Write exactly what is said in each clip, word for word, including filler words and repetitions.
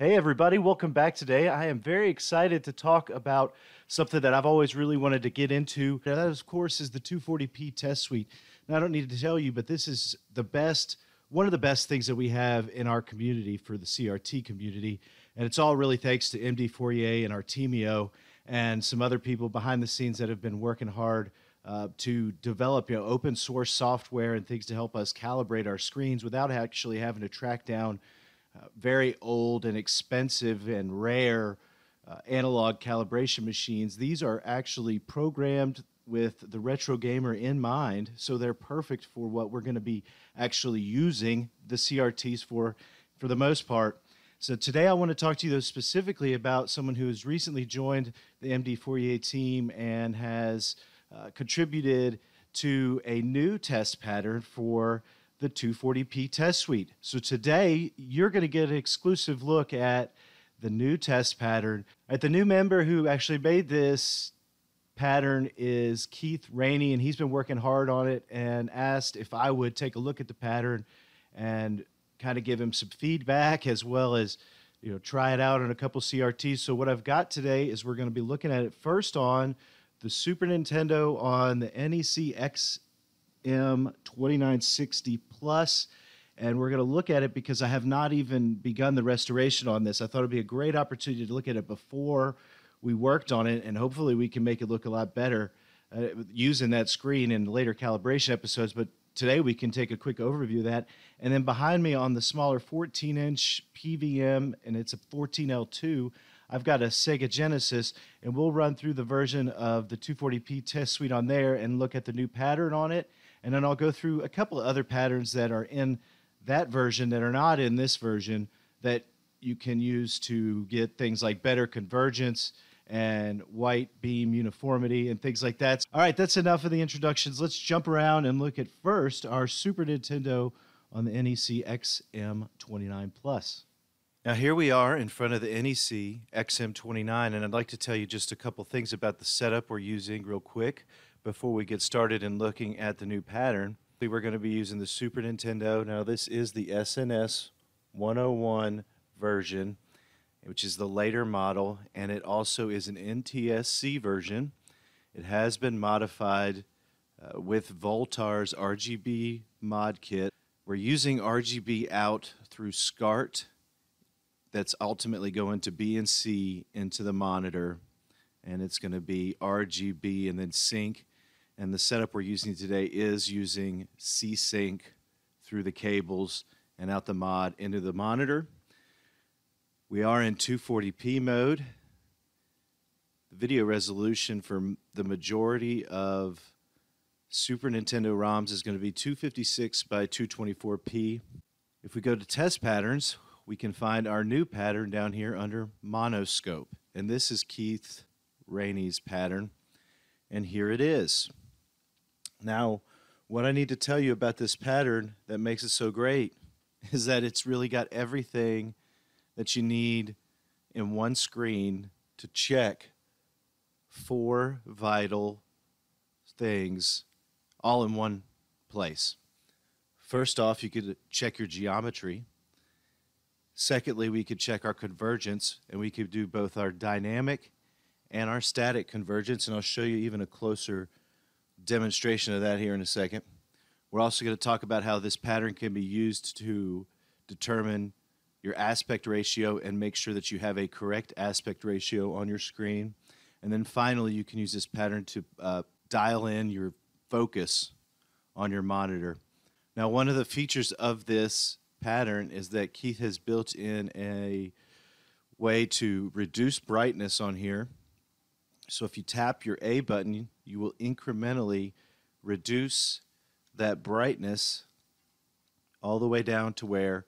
Hey everybody, welcome back today. I am very excited to talk about something that I've always really wanted to get into. Now that, of course, is the two forty P Test Suite. Now, I don't need to tell you, but this is the best, one of the best things that we have in our community for the C R T community. And it's all really thanks to MDFourier and Artemio and some other people behind the scenes that have been working hard Uh, to develop you know, open source software and things to help us calibrate our screens without actually having to track down uh, very old and expensive and rare uh, analog calibration machines. These are actually programmed with the Retro Gamer in mind, so they're perfect for what we're going to be actually using the C R Ts for, for the most part. So today I want to talk to you specifically about someone who has recently joined the MDFourier team and has Uh, contributed to a new test pattern for the two forty P Test Suite. So today, you're going to get an exclusive look at the new test pattern. Right, the new member who actually made this pattern is Keith Raney, and he's been working hard on it and asked if I would take a look at the pattern and kind of give him some feedback as well as you know try it out on a couple C R Ts. So what I've got today is we're going to be looking at it first on the Super Nintendo, on the N E C X M twenty-nine sixty Plus, and we're going to look at it because I have not even begun the restoration on this. I thought it'd be a great opportunity to look at it before we worked on it, and hopefully we can make it look a lot better uh, using that screen in later calibration episodes, but today we can take a quick overview of that. And then behind me on the smaller fourteen inch P V M, and it's a fourteen L two, I've got a Sega Genesis, and we'll run through the version of the two forty P Test Suite on there and look at the new pattern on it. And then I'll go through a couple of other patterns that are in that version that are not in this version that you can use to get things like better convergence and white beam uniformity and things like that. All right, that's enough of the introductions. Let's jump around and look at first our Super Nintendo on the N E C X M twenty-nine plus. Now here we are in front of the N E C X M twenty-nine, and I'd like to tell you just a couple things about the setup we're using real quick before we get started in looking at the new pattern. We're going to be using the Super Nintendo. Now this is the S N S one oh one version, which is the later model, and it also is an N T S C version. It has been modified uh, with Voltar's R G B mod kit. We're using R G B out through SCART. That's ultimately going to B and C into the monitor, and it's going to be R G B and then sync. And the setup we're using today is using C sync through the cables and out the mod into the monitor. We are in two forty P mode. The video resolution for the majority of Super Nintendo ROMs is going to be two fifty-six by two twenty-four P. If we go to test patterns, we can find our new pattern down here under Monoscope. And this is Keith Raney's pattern. And here it is. Now, what I need to tell you about this pattern that makes it so great is that it's really got everything that you need in one screen to check four vital things all in one place. First off, you could check your geometry. Secondly, we could check our convergence, and we could do both our dynamic and our static convergence, and I'll show you even a closer demonstration of that here in a second. We're also going to talk about how this pattern can be used to determine your aspect ratio and make sure that you have a correct aspect ratio on your screen. And then finally, you can use this pattern to uh, dial in your focus on your monitor. Now, one of the features of this pattern is that Keith has built in a way to reduce brightness on here. So if you tap your A button, you will incrementally reduce that brightness all the way down to where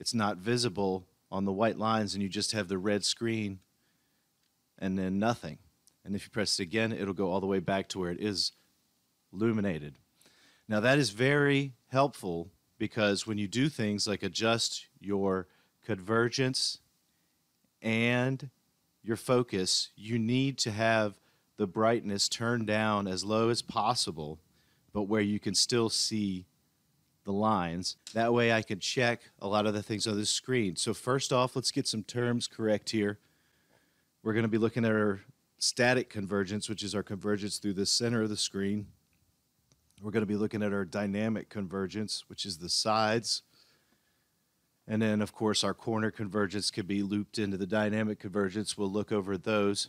it's not visible on the white lines and you just have the red screen and then nothing. And if you press it again, it'll go all the way back to where it is illuminated. Now that is very helpful, because when you do things like adjust your convergence and your focus, you need to have the brightness turned down as low as possible, but where you can still see the lines. That way I could check a lot of the things on the screen. So first off, let's get some terms correct here. We're going to be looking at our static convergence, which is our convergence through the center of the screen. We're going to be looking at our dynamic convergence, which is the sides. And then, of course, our corner convergence could be looped into the dynamic convergence. We'll look over those.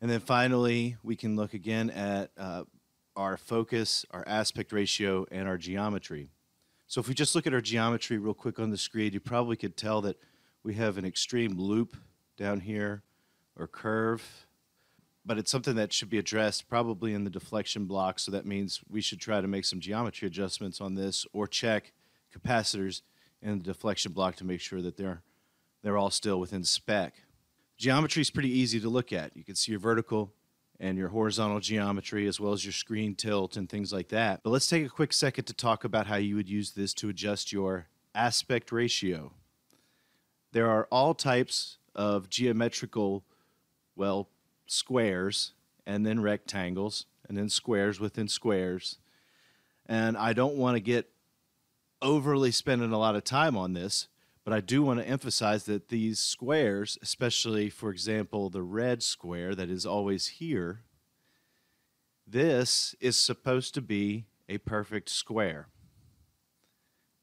And then finally, we can look again at uh, our focus, our aspect ratio, and our geometry. So if we just look at our geometry real quick on the screen, you probably could tell that we have an extreme loop down here, or curve, but it's something that should be addressed probably in the deflection block, so that means we should try to make some geometry adjustments on this, or check capacitors in the deflection block to make sure that they're, they're all still within spec. Geometry is pretty easy to look at. You can see your vertical and your horizontal geometry, as well as your screen tilt and things like that. But let's take a quick second to talk about how you would use this to adjust your aspect ratio. There are all types of geometrical, well, squares, and then rectangles, and then squares within squares. And I don't want to get overly spending a lot of time on this, but I do want to emphasize that these squares, especially, for example, the red square that is always here, this is supposed to be a perfect square.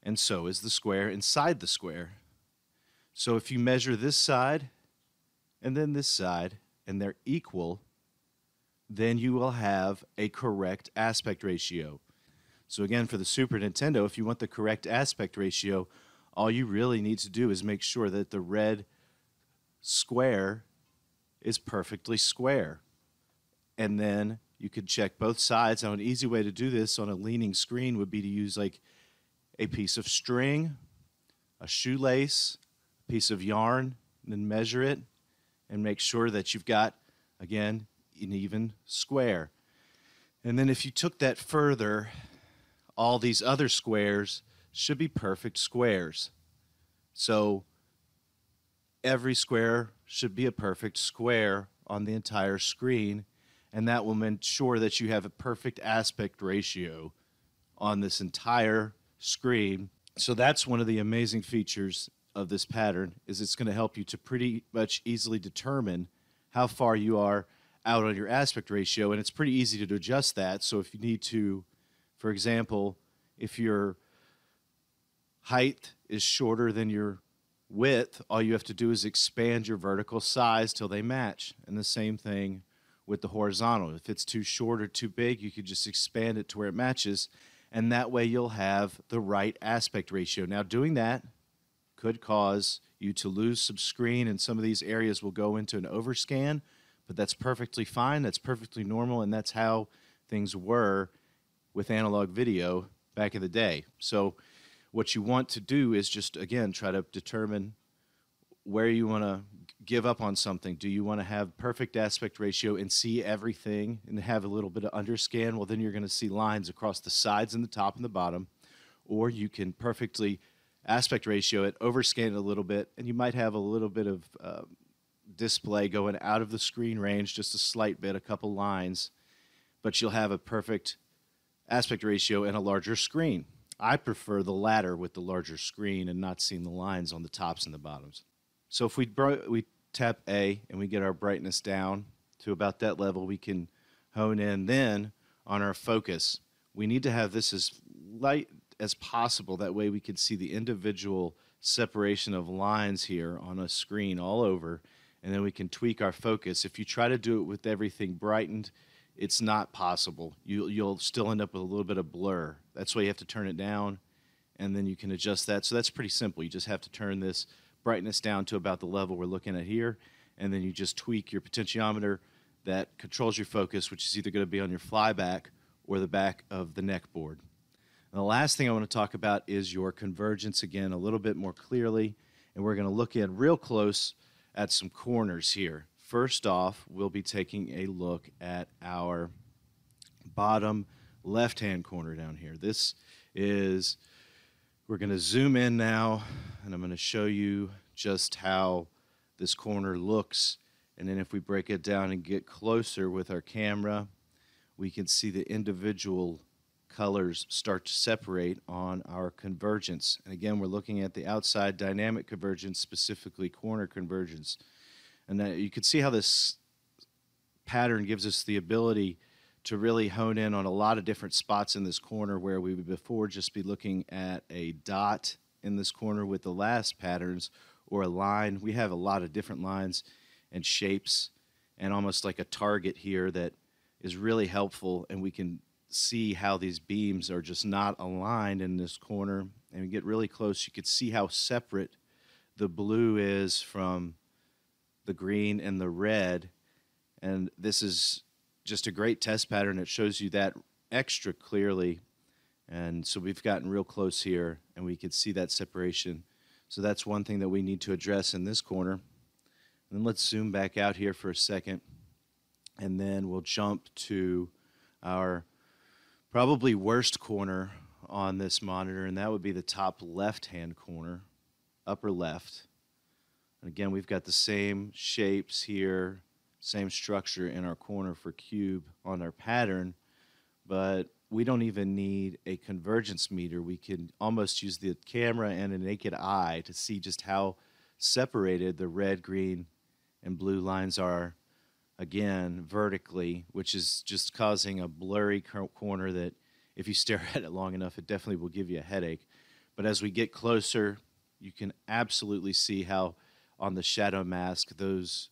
And so is the square inside the square. So if you measure this side and then this side, and they're equal, then you will have a correct aspect ratio. So again, for the Super Nintendo, if you want the correct aspect ratio, all you really need to do is make sure that the red square is perfectly square. And then you can check both sides. Now, an easy way to do this on a leaning screen would be to use like a piece of string, a shoelace, piece of yarn, and then measure it and make sure that you've got, again, an even square. And then if you took that further, all these other squares should be perfect squares. So every square should be a perfect square on the entire screen, and that will ensure that you have a perfect aspect ratio on this entire screen. So that's one of the amazing features of this pattern, is it's going to help you to pretty much easily determine how far you are out on your aspect ratio, and it's pretty easy to adjust that. So if you need to, for example, if your height is shorter than your width, all you have to do is expand your vertical size till they match, and the same thing with the horizontal. If it's too short or too big, you could just expand it to where it matches, and that way you'll have the right aspect ratio. Now, doing that could cause you to lose some screen, and some of these areas will go into an overscan, but that's perfectly fine, that's perfectly normal, and that's how things were with analog video back in the day. So what you want to do is just, again, try to determine where you want to give up on something. Do you want to have perfect aspect ratio and see everything and have a little bit of underscan? Well, then you're going to see lines across the sides and the top and the bottom, or you can perfectly aspect ratio it, overscan it a little bit, and you might have a little bit of uh, display going out of the screen range, just a slight bit, a couple lines, but you'll have a perfect aspect ratio and a larger screen. I prefer the latter, with the larger screen and not seeing the lines on the tops and the bottoms. So if we, we tap A and we get our brightness down to about that level, we can hone in then on our focus. We need to have this as light as possible, that way we can see the individual separation of lines here on a screen all over, and then we can tweak our focus. If you try to do it with everything brightened, it's not possible. You, you'll still end up with a little bit of blur. That's why you have to turn it down, and then you can adjust that. So that's pretty simple. You just have to turn this brightness down to about the level we're looking at here, and then you just tweak your potentiometer that controls your focus, which is either going to be on your flyback or the back of the neck board. And the last thing I want to talk about is your convergence, again, a little bit more clearly. And we're going to look in real close at some corners here. First off, we'll be taking a look at our bottom left-hand corner down here. This is, we're going to zoom in now, and I'm going to show you just how this corner looks. And then if we break it down and get closer with our camera, we can see the individual colors start to separate on our convergence. And again, we're looking at the outside dynamic convergence, specifically corner convergence. And that you can see how this pattern gives us the ability to really hone in on a lot of different spots in this corner where we would before just be looking at a dot in this corner with the last patterns or a line. We have a lot of different lines and shapes and almost like a target here that is really helpful, and we can see how these beams are just not aligned in this corner. And we get really close, you could see how separate the blue is from the green and the red. And this is just a great test pattern. It shows you that extra clearly. And so we've gotten real close here, and we can see that separation. So that's one thing that we need to address in this corner. And then let's zoom back out here for a second, and then we'll jump to our probably worst corner on this monitor, and that would be the top left-hand corner, upper left. And again, we've got the same shapes here, same structure in our corner for cube on our pattern, but we don't even need a convergence meter. We can almost use the camera and a naked eye to see just how separated the red, green, and blue lines are, again, vertically, which is just causing a blurry corner that if you stare at it long enough, it definitely will give you a headache. But as we get closer, you can absolutely see how on the shadow mask, those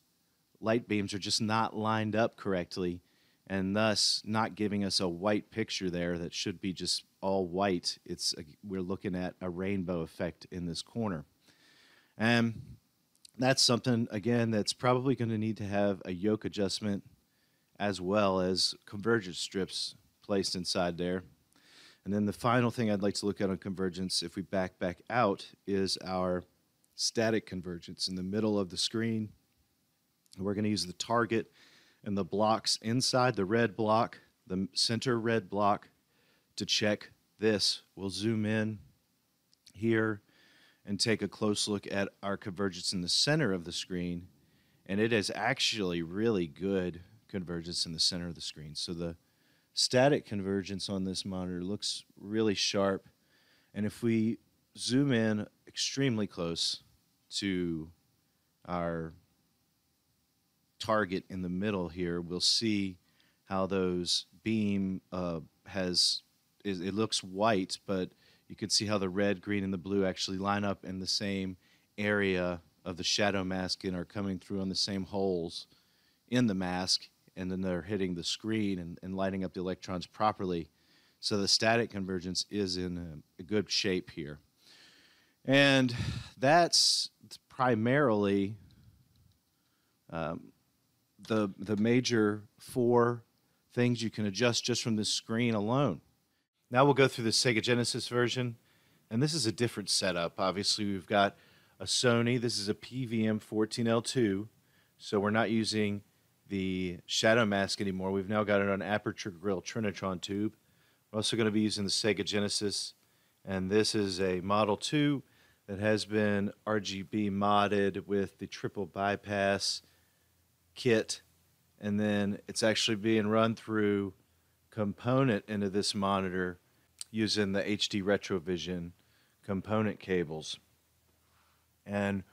light beams are just not lined up correctly, and thus not giving us a white picture there that should be just all white. It's a, we're looking at a rainbow effect in this corner. And that's something, again, that's probably going to need to have a yoke adjustment as well as convergence strips placed inside there. And then the final thing I'd like to look at on convergence, if we back back out, is our static convergence in the middle of the screen. We're going to use the target and the blocks inside the red block, the center red block, to check this. We'll zoom in here and take a close look at our convergence in the center of the screen, and it is actually really good convergence in the center of the screen. So the static convergence on this monitor looks really sharp, and if we zoom in extremely close to our target in the middle here, we'll see how those beam uh, has, is, it looks white, but you can see how the red, green, and the blue actually line up in the same area of the shadow mask and are coming through on the same holes in the mask, and then they're hitting the screen and, and lighting up the electrons properly. So the static convergence is in a, a good shape here. And that's primarily um, the, the major four things you can adjust just from this screen alone. Now we'll go through the Sega Genesis version, and this is a different setup. Obviously, we've got a Sony. This is a P V M fourteen L two, so we're not using the shadow mask anymore. We've now got it on aperture grill Trinitron tube. We're also going to be using the Sega Genesis, and this is a Model two that has been R G B modded with the triple bypass kit, and then it's actually being run through component into this monitor using the H D Retrovision component cables. And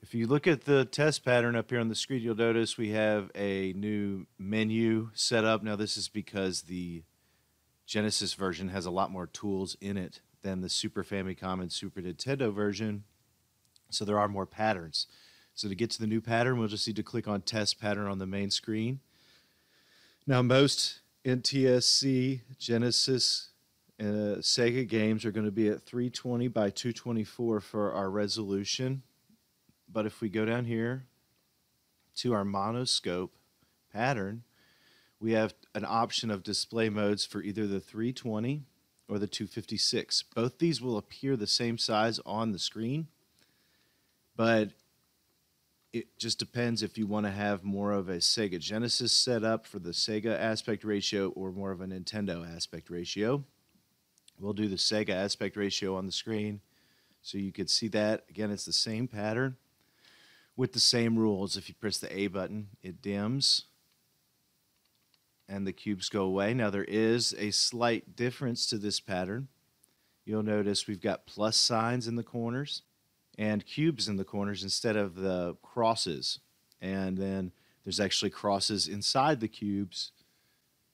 if you look at the test pattern up here on the screen, you'll notice we have a new menu set up. Now this is because the Genesis version has a lot more tools in it than the Super Famicom and Super Nintendo version, so there are more patterns. So to get to the new pattern, we'll just need to click on Test Pattern on the main screen. Now most N T S C, Genesis, and uh, Sega games are going to be at three twenty by two twenty-four for our resolution. But if we go down here to our monoscope pattern, we have an option of display modes for either the three twenty or the two fifty-six. Both these will appear the same size on the screen, but it just depends if you want to have more of a Sega Genesis setup for the Sega aspect ratio or more of a Nintendo aspect ratio. We'll do the Sega aspect ratio on the screen so you could see that. Again, it's the same pattern with the same rules. If you press the A button, it dims. and the cubes go away. Now there is a slight difference to this pattern. You'll notice we've got plus signs in the corners and cubes in the corners instead of the crosses. And then there's actually crosses inside the cubes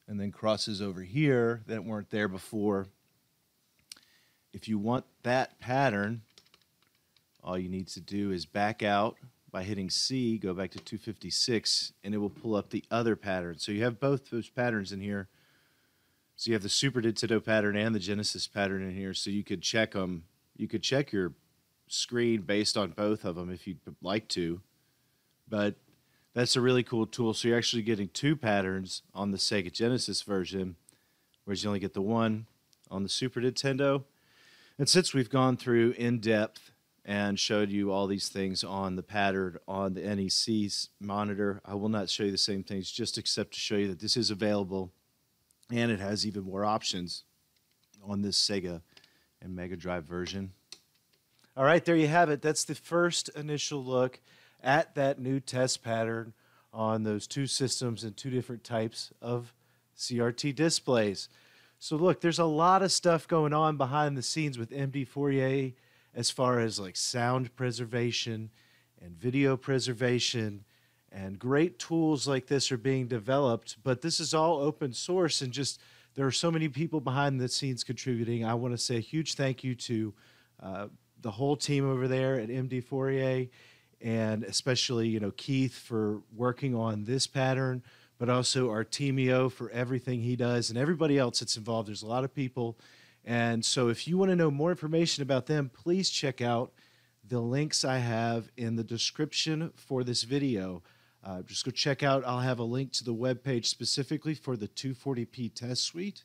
and then crosses over here that weren't there before. If you want that pattern, all you need to do is back out by hitting C, go back to two fifty-six, and it will pull up the other pattern. So you have both those patterns in here. So you have the Super Nintendo pattern and the Genesis pattern in here, so you could check them. You could check your screen based on both of them if you'd like to, but that's a really cool tool. So you're actually getting two patterns on the Sega Genesis version, whereas you only get the one on the Super Nintendo. And since we've gone through in depth and showed you all these things on the pattern on the N E C's monitor, I will not show you the same things, just except to show you that this is available, and it has even more options on this Sega and Mega Drive version. All right, there you have it. That's the first initial look at that new test pattern on those two systems and two different types of C R T displays. So look, there's a lot of stuff going on behind the scenes with MDFourier, as far as like sound preservation and video preservation, and great tools like this are being developed, but this is all open source and just there are so many people behind the scenes contributing. I want to say a huge thank you to uh, the whole team over there at MDFourier, and especially, you know, Keith for working on this pattern, but also Artemio for everything he does and everybody else that's involved. There's a lot of people. And so if you want to know more information about them, please check out the links I have in the description for this video. Uh, just go check out. I'll have a link to the webpage specifically for the two forty P Test Suite,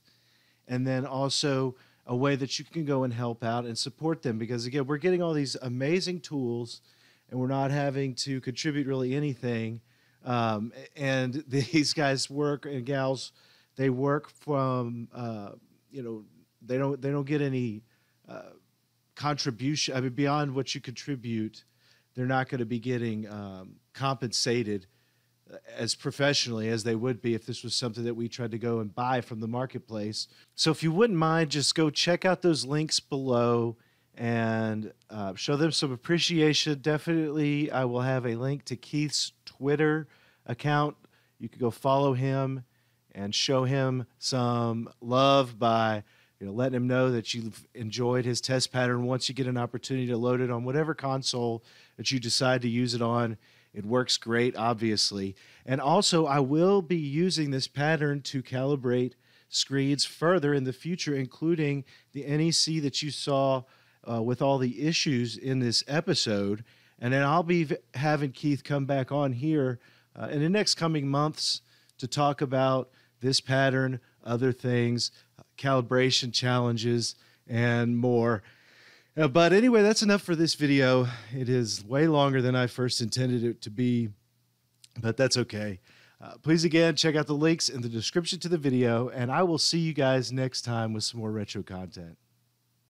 and then also a way that you can go and help out and support them, because, again, we're getting all these amazing tools and we're not having to contribute really anything. Um, and these guys work, and gals, they work from, uh, you know, They don't, they don't get any uh, contribution. I mean, beyond what you contribute, they're not going to be getting um, compensated as professionally as they would be if this was something that we tried to go and buy from the marketplace. So if you wouldn't mind, just go check out those links below and uh, show them some appreciation. Definitely, I will have a link to Keith's Twitter account. You can go follow him and show him some love by... You know, letting him know that you've enjoyed his test pattern. Once you get an opportunity to load it on whatever console that you decide to use it on, it works great, obviously. And also, I will be using this pattern to calibrate screens further in the future, including the N E C that you saw uh, with all the issues in this episode. And then I'll be having Keith come back on here uh, in the next coming months to talk about this pattern, other things, calibration challenges, and more. Uh, but anyway, that's enough for this video. It is way longer than I first intended it to be, but that's okay. Uh, please, again, check out the links in the description to the video, and I will see you guys next time with some more retro content.